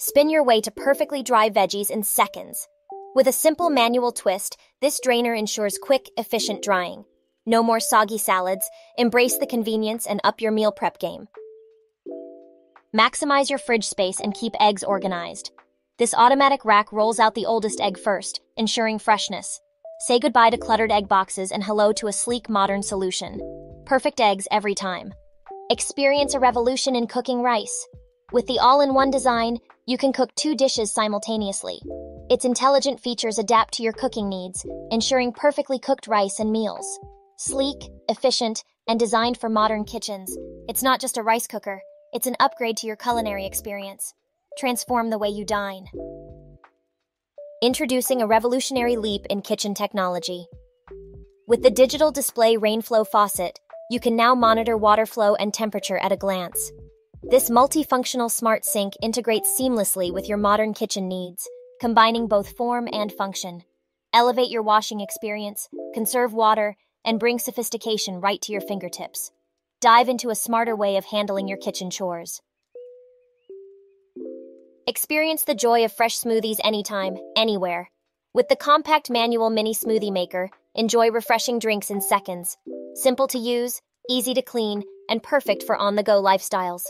Spin your way to perfectly dry veggies in seconds. With a simple manual twist, this drainer ensures quick, efficient drying. No more soggy salads, embrace the convenience and up your meal prep game. Maximize your fridge space and keep eggs organized. This automatic rack rolls out the oldest egg first, ensuring freshness. Say goodbye to cluttered egg boxes and hello to a sleek, modern solution. Perfect eggs every time. Experience a revolution in cooking rice. With the all-in-one design, you can cook two dishes simultaneously. Its intelligent features adapt to your cooking needs, ensuring perfectly cooked rice and meals. Sleek, efficient, and designed for modern kitchens, it's not just a rice cooker, it's an upgrade to your culinary experience. Transform the way you dine. Introducing a revolutionary leap in kitchen technology. With the digital display Rainflow faucet, you can now monitor water flow and temperature at a glance. This multifunctional smart sink integrates seamlessly with your modern kitchen needs, combining both form and function. Elevate your washing experience, conserve water, and bring sophistication right to your fingertips. Dive into a smarter way of handling your kitchen chores. Experience the joy of fresh smoothies anytime, anywhere. With the compact manual mini smoothie maker, enjoy refreshing drinks in seconds. Simple to use, easy to clean, and perfect for on-the-go lifestyles.